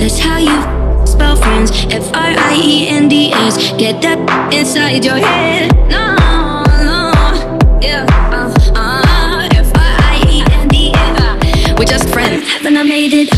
That's how you spell friends, F-R-I-E-N-D-S. Get that inside your head. No, no, yeah, F-R-I-E-N-D-S. We're just friends, haven't I made it?